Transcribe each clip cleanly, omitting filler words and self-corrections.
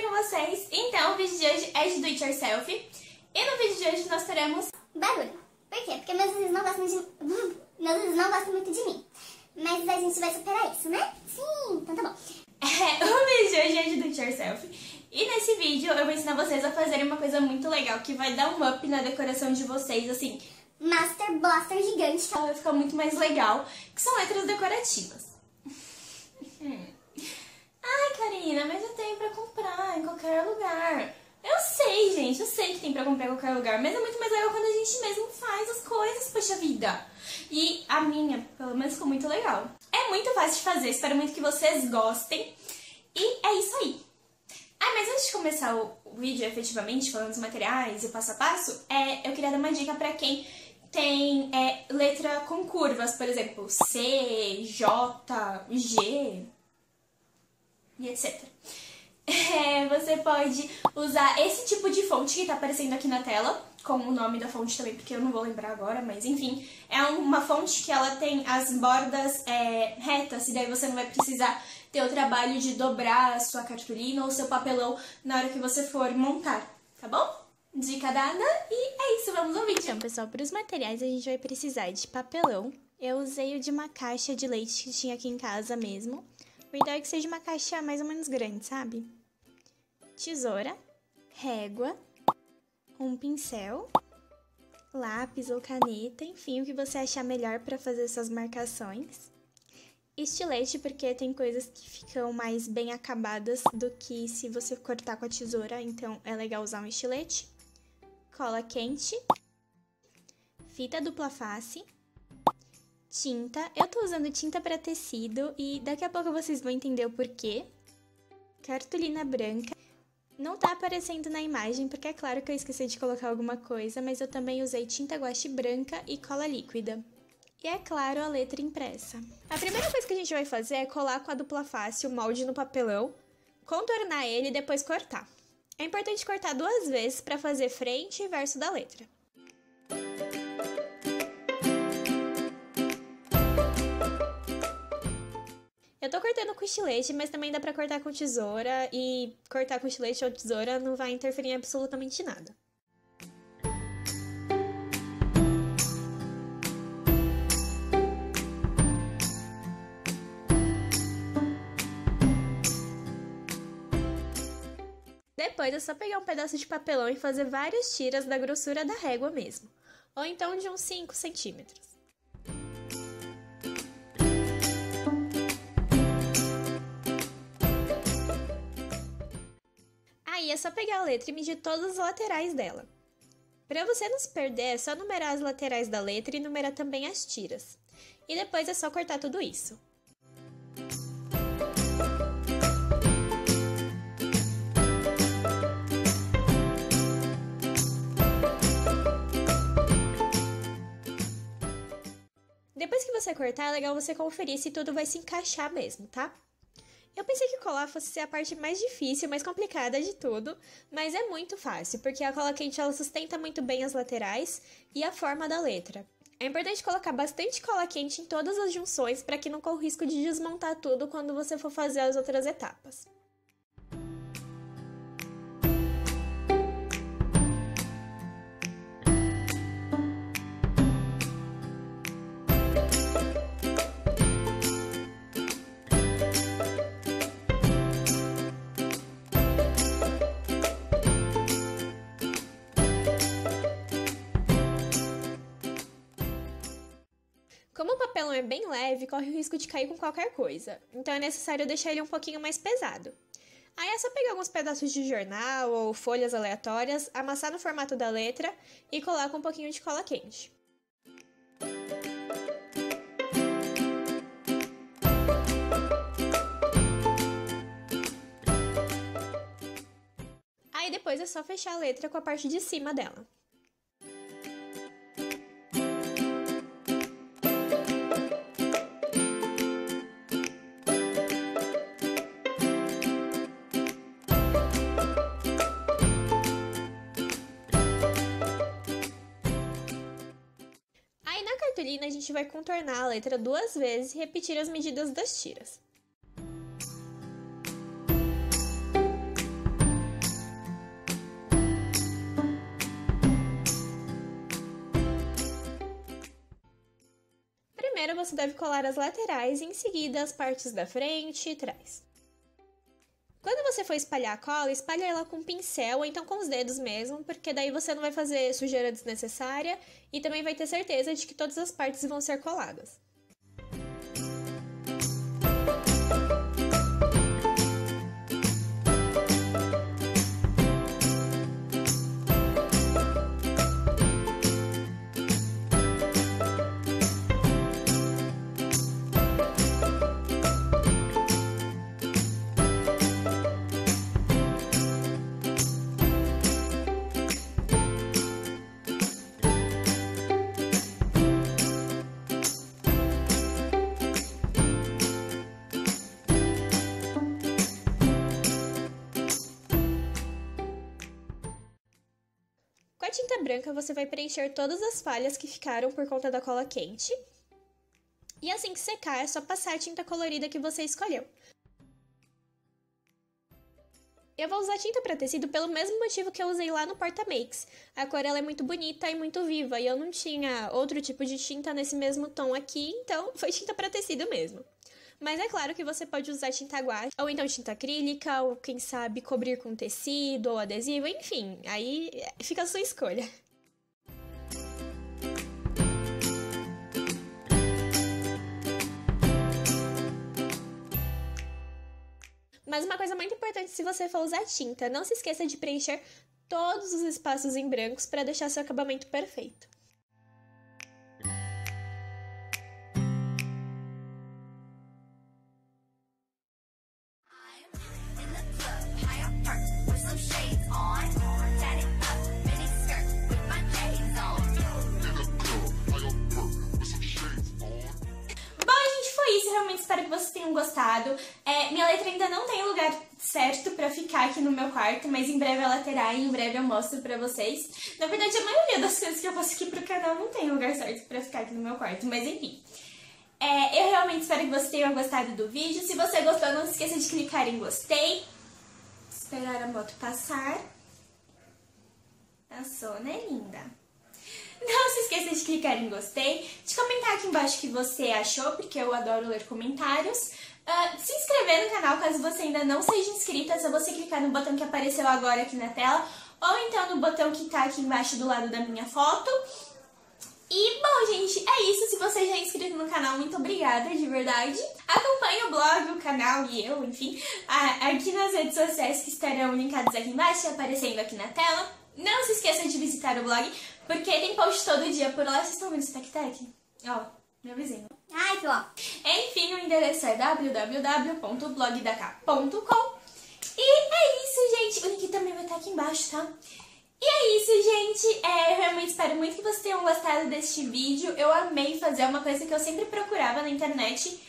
bem com vocês? Então, o vídeo de hoje é de do it yourself. E no vídeo de hoje nós teremos barulho. Por quê? Porque meus vizinhos não gostam muito de mim. Mas a gente vai superar isso, né? Sim, então tá bom. O vídeo de hoje é de do it yourself. E nesse vídeo eu vou ensinar vocês a fazerem uma coisa muito legal, que vai dar um up na decoração de vocês, assim. Master Blaster gigante. Ela vai ficar muito mais legal, que são letras decorativas. Ai, Karina, mas eu tenho pra comprar em qualquer lugar. Eu sei, gente, eu sei que tem pra comprar em qualquer lugar, mas é muito mais legal quando a gente mesmo faz as coisas, poxa vida. E a minha, pelo menos, ficou muito legal. É muito fácil de fazer, espero muito que vocês gostem. E é isso aí. Ah, mas antes de começar o vídeo, efetivamente, falando dos materiais e o passo a passo, eu queria dar uma dica pra quem tem letra com curvas, por exemplo, C, J, G e etc. Você pode usar esse tipo de fonte que tá aparecendo aqui na tela, com o nome da fonte também, porque eu não vou lembrar agora, mas enfim. É uma fonte que ela tem as bordas retas, e daí você não vai precisar ter o trabalho de dobrar a sua cartolina ou seu papelão na hora que você for montar, tá bom? Dica dada e é isso, vamos ao vídeo. Então, pessoal, para os materiais a gente vai precisar de papelão. Eu usei o de uma caixa de leite que tinha aqui em casa mesmo. O ideal é que seja uma caixa mais ou menos grande, sabe? Tesoura, régua, um pincel, lápis ou caneta, enfim, o que você achar melhor para fazer suas marcações. Estilete, porque tem coisas que ficam mais bem acabadas do que se você cortar com a tesoura, então é legal usar um estilete. Cola quente, fita dupla face, tinta. Eu tô usando tinta pra tecido e daqui a pouco vocês vão entender o porquê. Cartolina branca. Não tá aparecendo na imagem, porque é claro que eu esqueci de colocar alguma coisa, mas eu também usei tinta guache branca e cola líquida. E é claro, a letra impressa. A primeira coisa que a gente vai fazer é colar com a dupla face o molde no papelão, contornar ele e depois cortar. É importante cortar duas vezes para fazer frente e verso da letra. Eu tô cortando com estilete, mas também dá pra cortar com tesoura, e cortar com estilete ou tesoura não vai interferir em absolutamente nada. Depois é só pegar um pedaço de papelão e fazer várias tiras da grossura da régua mesmo, ou então de uns 5 centímetros. Aí é só pegar a letra e medir todas as laterais dela. Para você não se perder, é só numerar as laterais da letra e numerar também as tiras. E depois é só cortar tudo isso. Depois que você cortar, é legal você conferir se tudo vai se encaixar mesmo, tá? Eu pensei que colar fosse ser a parte mais difícil, mais complicada de tudo, mas é muito fácil, porque a cola quente ela sustenta muito bem as laterais e a forma da letra. É importante colocar bastante cola quente em todas as junções para que não corra o risco de desmontar tudo quando você for fazer as outras etapas. Como o papelão é bem leve, corre o risco de cair com qualquer coisa, então é necessário deixar ele um pouquinho mais pesado. Aí é só pegar alguns pedaços de jornal ou folhas aleatórias, amassar no formato da letra e colar com um pouquinho de cola quente. Aí depois é só fechar a letra com a parte de cima dela. A gente vai contornar a letra duas vezes e repetir as medidas das tiras. Primeiro você deve colar as laterais e em seguida as partes da frente e trás. Quando você for espalhar a cola, espalha ela com um pincel ou então com os dedos mesmo, porque daí você não vai fazer sujeira desnecessária e também vai ter certeza de que todas as partes vão ser coladas. Com a tinta branca você vai preencher todas as falhas que ficaram por conta da cola quente. E assim que secar, é só passar a tinta colorida que você escolheu. Eu vou usar tinta para tecido pelo mesmo motivo que eu usei lá no Porta Makes. A cor ela é muito bonita e muito viva, e eu não tinha outro tipo de tinta nesse mesmo tom aqui, então foi tinta para tecido mesmo. Mas é claro que você pode usar tinta guache, ou então tinta acrílica, ou quem sabe cobrir com tecido ou adesivo, enfim, aí fica a sua escolha. Mas uma coisa muito importante se você for usar tinta, não se esqueça de preencher todos os espaços em brancos para deixar seu acabamento perfeito. Espero que vocês tenham gostado. Minha letra ainda não tem lugar certo pra ficar aqui no meu quarto, mas em breve ela terá e em breve eu mostro pra vocês. Na verdade, a maioria das coisas que eu faço aqui pro canal não tem lugar certo pra ficar aqui no meu quarto, mas enfim. Eu realmente espero que vocês tenham gostado do vídeo. Se você gostou, não se esqueça de clicar em gostei. Esperar a moto passar. Passou, né, linda? Não se esqueça de clicar em gostei, de comentar aqui embaixo o que você achou, porque eu adoro ler comentários. Se inscrever no canal caso você ainda não seja inscrita, é só você clicar no botão que apareceu agora aqui na tela, ou então no botão que tá aqui embaixo do lado da minha foto. E, bom, gente, é isso. Se você já é inscrito no canal, muito obrigada, de verdade. Acompanhe o blog, o canal e eu, enfim, aqui nas redes sociais que estarão linkadas aqui embaixo, aparecendo aqui na tela. Não se esqueça de visitar o blog, porque tem post todo dia por lá. Vocês estão vendo esse tec-tec? Ó, meu vizinho. Ai, que lá. Enfim, o endereço é www.oblogdaka.com. E é isso, gente. O link também vai estar aqui embaixo, tá? E é isso, gente. Eu realmente espero muito que vocês tenham gostado deste vídeo. Eu amei fazer uma coisa que eu sempre procurava na internet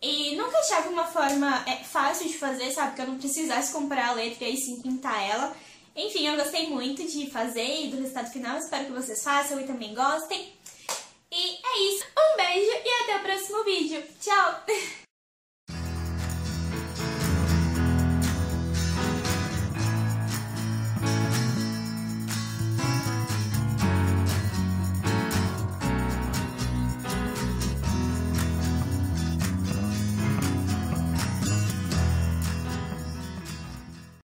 e nunca achava uma forma fácil de fazer, sabe? Que eu não precisasse comprar a letra e sim pintar ela. Enfim, eu gostei muito de fazer e do resultado final. Espero que vocês façam e também gostem. E é isso. Um beijo e até o próximo vídeo. Tchau!